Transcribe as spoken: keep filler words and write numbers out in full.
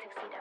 tuxedo.